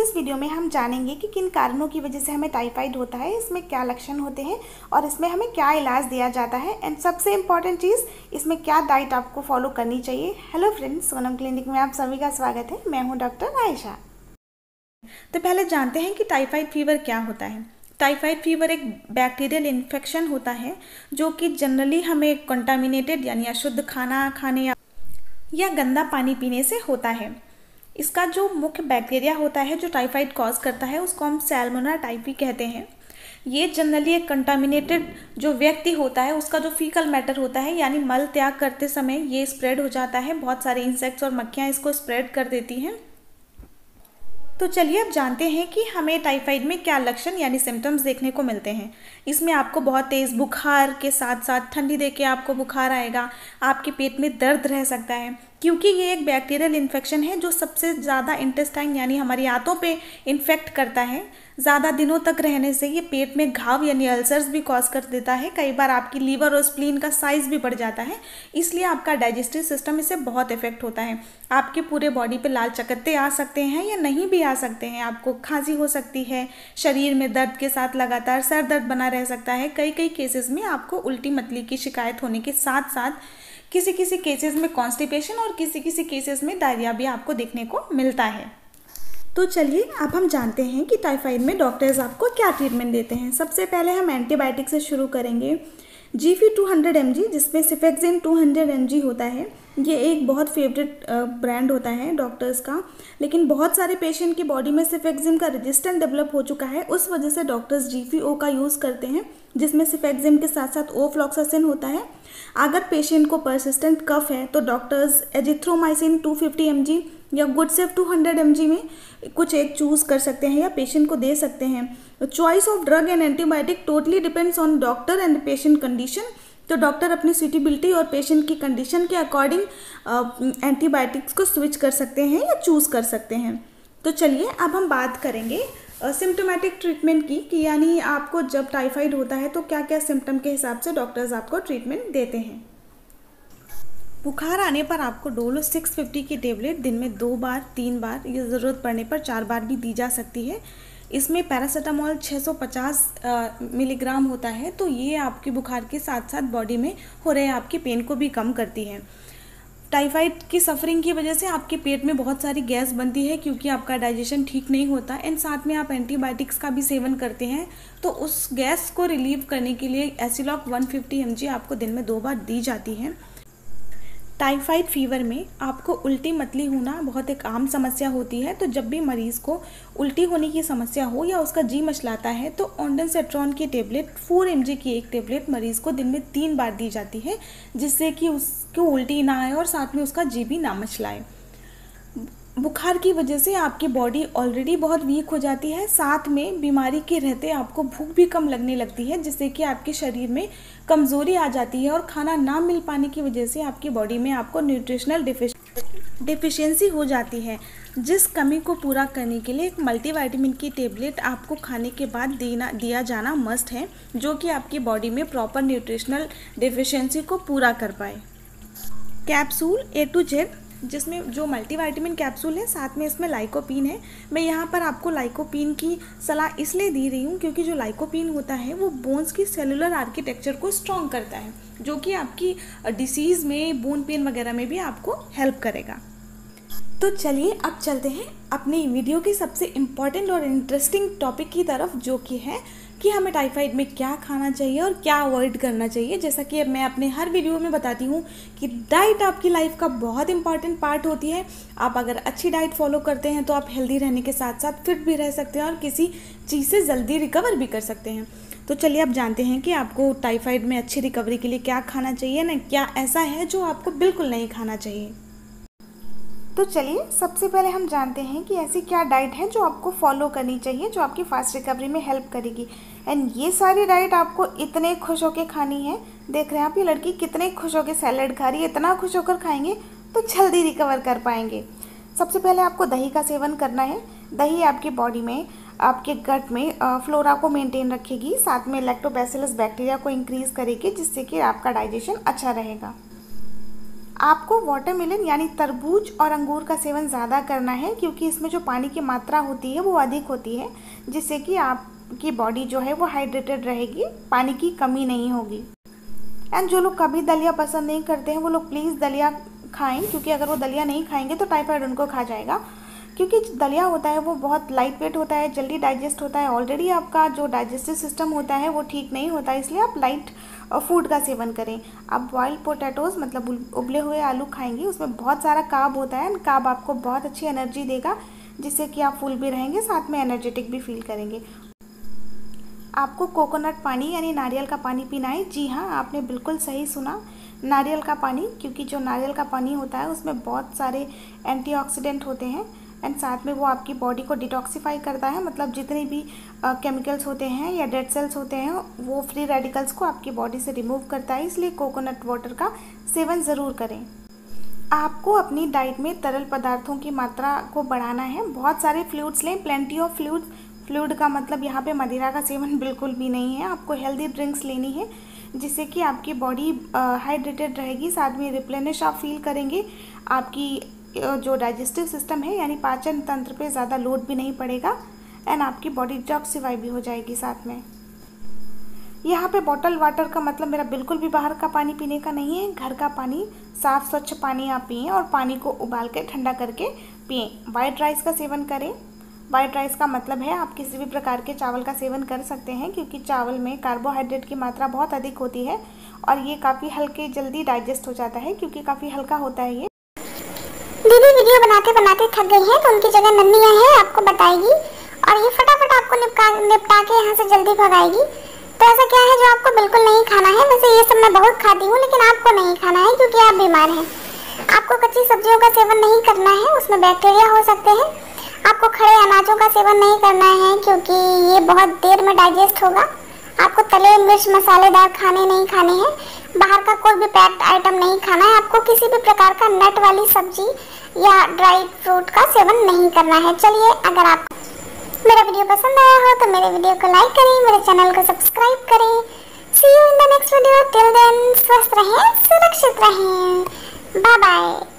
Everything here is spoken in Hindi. इस वीडियो में हम जानेंगे कि किन कारणों की वजह से हमें टाइफाइड होता है, इसमें क्या लक्षण होते हैं और इसमें हमें क्या इलाज दिया जाता है एंड सबसे इम्पॉर्टेंट चीज़ इसमें क्या डाइट आपको फॉलो करनी चाहिए। हेलो फ्रेंड्स, सोनम क्लिनिक में आप सभी का स्वागत है। मैं हूँ डॉक्टर आयशा। तो पहले जानते हैं कि टाइफाइड फीवर क्या होता है। टाइफाइड फीवर एक बैक्टीरियल इन्फेक्शन होता है जो कि जनरली हमें कंटामिनेटेड यानी अशुद्ध खाना खाने या गंदा पानी पीने से होता है। इसका जो मुख्य बैक्टीरिया होता है जो टाइफाइड कॉज करता है उसको हम सैल्मोनेला टाइफी कहते हैं। ये जनरली एक कंटामिनेटेड जो व्यक्ति होता है उसका जो फीकल मैटर होता है यानी मल त्याग करते समय ये स्प्रेड हो जाता है। बहुत सारे इंसेक्ट्स और मक्खियाँ इसको स्प्रेड कर देती हैं। तो चलिए अब जानते हैं कि हमें टाइफाइड में क्या लक्षण यानी सिम्टम्स देखने को मिलते हैं। इसमें आपको बहुत तेज़ बुखार के साथ साथ ठंडी दे के आपको बुखार आएगा, आपके पेट में दर्द रह सकता है क्योंकि ये एक बैक्टीरियल इन्फेक्शन है जो सबसे ज़्यादा इंटेस्टाइन यानी हमारी आंतों पे इन्फेक्ट करता है। ज़्यादा दिनों तक रहने से ये पेट में घाव यानी अल्सर्स भी कॉज कर देता है। कई बार आपकी लीवर और स्प्लीन का साइज़ भी बढ़ जाता है, इसलिए आपका डाइजेस्टिव सिस्टम इससे बहुत इफेक्ट होता है। आपके पूरे बॉडी पे लाल चकत्ते आ सकते हैं या नहीं भी आ सकते हैं। आपको खांसी हो सकती है, शरीर में दर्द के साथ लगातार सर दर्द बना रह सकता है। कई केसेस में आपको उल्टी मतली की शिकायत होने के साथ साथ किसी केसेस में कॉन्स्टिपेशन और किसी केसेस में डायरिया भी आपको देखने को मिलता है। तो चलिए अब हम जानते हैं कि टाइफाइड में डॉक्टर्स आपको क्या ट्रीटमेंट देते हैं। सबसे पहले हम एंटीबायोटिक से शुरू करेंगे। GF 200 mg जिसमें सिफेक्सिम 200 mg होता है, ये एक बहुत फेवरेट ब्रांड होता है डॉक्टर्स का, लेकिन बहुत सारे पेशेंट की बॉडी में सिफेक्सिम का रेजिस्टेंस डेवलप हो चुका है। उस वजह से डॉक्टर्स GFO का यूज़ करते हैं जिसमें सिफेक्सिम के साथ साथ ओफ्लॉक्सासिन होता है। अगर पेशेंट को परसिस्टेंट कफ है तो डॉक्टर्स एजिथ्रोमाइसिन 250 mg या गुडसेफ 200 mg में कुछ एक चूज़ कर सकते हैं या पेशेंट को दे सकते हैं। Choice of drug and antibiotic totally depends on doctor and patient condition. तो डॉक्टर अपनी सूटेबिलिटी और पेशेंट की कंडीशन के अकॉर्डिंग एंटीबायोटिक्स को स्विच कर सकते हैं या चूज़ कर सकते हैं। तो चलिए अब हम बात करेंगे सिम्टोमेटिक ट्रीटमेंट की कि यानी आपको जब टाइफाइड होता है तो क्या क्या सिम्टम के हिसाब से डॉक्टर्स आपको ट्रीटमेंट देते हैं। बुखार आने पर आपको डोलो 650 की टेबलेट दिन में 2 बार, 3 बार या ज़रूरत पड़ने पर 4 बार भी दी जा सकती है। इसमें पैरासीटामोल 650 मिलीग्राम होता है। तो ये आपके बुखार के साथ साथ बॉडी में हो रहे आपके पेन को भी कम करती है। टाइफाइड की सफ़रिंग की वजह से आपके पेट में बहुत सारी गैस बनती है क्योंकि आपका डाइजेशन ठीक नहीं होता एंड साथ में आप एंटीबायोटिक्स का भी सेवन करते हैं। तो उस गैस को रिलीव करने के लिए एसिलॉक 150 mg आपको दिन में 2 बार दी जाती है। टाइफाइड फीवर में आपको उल्टी मतली होना बहुत एक आम समस्या होती है। तो जब भी मरीज़ को उल्टी होने की समस्या हो या उसका जी मचलाता है तो ओंडनसेट्रॉन की टेबलेट 4 mg की एक टेबलेट मरीज़ को दिन में 3 बार दी जाती है जिससे कि उसको उल्टी ना आए और साथ में उसका जी भी ना मचलाए। बुखार की वजह से आपकी बॉडी ऑलरेडी बहुत वीक हो जाती है, साथ में बीमारी के रहते आपको भूख भी कम लगने लगती है जिससे कि आपके शरीर में कमज़ोरी आ जाती है और खाना ना मिल पाने की वजह से आपकी बॉडी में आपको न्यूट्रिशनल डिफिशियंसी हो जाती है। जिस कमी को पूरा करने के लिए एक मल्टीविटामिन की टेबलेट आपको खाने के बाद दिया जाना मस्ट है जो कि आपकी बॉडी में प्रॉपर न्यूट्रिशनल डिफिशियंसी को पूरा कर पाए। कैप्सूल A to Z जिसमें जो मल्टीविटामिन कैप्सूल है साथ में इसमें लाइकोपीन है। मैं यहाँ पर आपको लाइकोपीन की सलाह इसलिए दे रही हूँ क्योंकि जो लाइकोपीन होता है वो बोन्स की सेलुलर आर्किटेक्चर को स्ट्रॉन्ग करता है जो कि आपकी डिसीज़ में बोन पेन वगैरह में भी आपको हेल्प करेगा। तो चलिए अब चलते हैं अपने वीडियो के सबसे इम्पॉर्टेंट और इंटरेस्टिंग टॉपिक की तरफ जो कि है कि हमें टाइफाइड में क्या खाना चाहिए और क्या अवॉइड करना चाहिए। जैसा कि मैं अपने हर वीडियो में बताती हूँ कि डाइट आपकी लाइफ का बहुत इंपॉर्टेंट पार्ट होती है। आप अगर अच्छी डाइट फॉलो करते हैं तो आप हेल्दी रहने के साथ साथ फिट भी रह सकते हैं और किसी चीज़ से जल्दी रिकवर भी कर सकते हैं। तो चलिए आप जानते हैं कि आपको टाइफाइड में अच्छी रिकवरी के लिए क्या खाना चाहिए ना, क्या ऐसा है जो आपको बिल्कुल नहीं खाना चाहिए। तो चलिए सबसे पहले हम जानते हैं कि ऐसी क्या डाइट है जो आपको फॉलो करनी चाहिए जो आपकी फास्ट रिकवरी में हेल्प करेगी। एंड ये सारी डाइट आपको इतने खुश होकर खानी है। देख रहे हैं आप ये लड़की कितने खुश होकर सैलेड खा रही है। इतना खुश होकर खाएंगे तो जल्दी रिकवर कर पाएंगे। सबसे पहले आपको दही का सेवन करना है। दही आपकी बॉडी में आपके गट में फ्लोरा को मेंटेन रखेगी, साथ में लैक्टोबैसिलस बैक्टीरिया को इंक्रीज़ करेगी जिससे कि आपका डाइजेशन अच्छा रहेगा। आपको वाटरमेलन यानी तरबूज और अंगूर का सेवन ज़्यादा करना है, क्योंकि इसमें जो पानी की मात्रा होती है वो अधिक होती है, जिससे कि आपकी बॉडी जो है वो हाइड्रेटेड रहेगी, पानी की कमी नहीं होगी। एंड जो लोग कभी दलिया पसंद नहीं करते हैं वो लोग प्लीज़ दलिया खाएं, क्योंकि अगर वो दलिया नहीं खाएंगे तो टाइफाइड उनको खा जाएगा। क्योंकि दलिया होता है वो बहुत लाइट वेट होता है, जल्दी डाइजेस्ट होता है। ऑलरेडी आपका जो डाइजेस्टिव सिस्टम होता है वो ठीक नहीं होता, इसलिए आप लाइट फूड का सेवन करें। आप बॉइल्ड पोटैटोज़ मतलब उबले हुए आलू खाएंगे, उसमें बहुत सारा कार्ब होता है एंड कार्ब आपको बहुत अच्छी एनर्जी देगा, जिससे कि आप फुल भी रहेंगे, साथ में एनर्जेटिक भी फील करेंगे। आपको कोकोनट पानी यानी नारियल का पानी पीना है। जी हाँ, आपने बिल्कुल सही सुना, नारियल का पानी, क्योंकि जो नारियल का पानी होता है उसमें बहुत सारे एंटीऑक्सीडेंट होते हैं एंड साथ में वो आपकी बॉडी को डिटॉक्सीफाई करता है। मतलब जितने भी केमिकल्स होते हैं या डेड सेल्स होते हैं वो फ्री रेडिकल्स को आपकी बॉडी से रिमूव करता है, इसलिए कोकोनट वाटर का सेवन ज़रूर करें। आपको अपनी डाइट में तरल पदार्थों की मात्रा को बढ़ाना है, बहुत सारे फ्लूइड्स लें, प्लेंटी ऑफ फ्लूइड्स। फ्लूइड का मतलब यहाँ पे मदिरा का सेवन बिल्कुल भी नहीं है। आपको हेल्दी ड्रिंक्स लेनी है, जिससे कि आपकी बॉडी हाइड्रेटेड रहेगी, साथ में रिप्लेनिश आप फील करेंगे। आपकी जो डाइजेस्टिव सिस्टम है यानी पाचन तंत्र पे ज़्यादा लोड भी नहीं पड़ेगा एंड आपकी बॉडी डिटॉक्सीफाई भी हो जाएगी। साथ में यहाँ पे बॉटल वाटर का मतलब मेरा बिल्कुल भी बाहर का पानी पीने का नहीं है, घर का पानी, साफ़ स्वच्छ पानी आप पिएँ और पानी को उबाल कर ठंडा करके पिएँ। वाइट राइस का सेवन करें। वाइट राइस का मतलब है आप किसी भी प्रकार के चावल का सेवन कर सकते हैं, क्योंकि चावल में कार्बोहाइड्रेट की मात्रा बहुत अधिक होती है और ये काफ़ी हल्के जल्दी डाइजेस्ट हो जाता है, क्योंकि काफ़ी हल्का होता है ये। दीदी वीडियो बनाते बनाते थक गई हैं, तो उनकी जगह नन्नियाँ हैं आपको बताएगी और ये फटाफट आपको निपटा के यहाँ से जल्दी भगाएगी। तो ऐसा क्या है जो आपको बिल्कुल नहीं खाना है? वैसे ये सब मैं बहुत खाती हूँ, लेकिन आपको नहीं खाना है क्योंकि आप बीमार हैं। आपको कच्ची सब्जियों का सेवन नहीं करना है, उसमें बैक्टीरिया हो सकते हैं। आपको खड़े अनाजों का सेवन नहीं करना है, क्योंकि ये बहुत देर में डाइजेस्ट होगा। आपको तले मिर्च मसालेदार खाने नहीं खाने हैं। बाहर का कोई भी पैक्ड आइटम नहीं खाना है। आपको किसी भी प्रकार का नट वाली सब्जी या ड्राई फ्रूट का सेवन नहीं करना है। चलिए, अगर आप मेरा वीडियो पसंद आया हो तो मेरे वीडियो को लाइक करें, मेरे चैनल को सब्सक्राइब करें। See you in the next video. Till then स्वस्थ रहें, सुरक्षित रहें। Bye bye.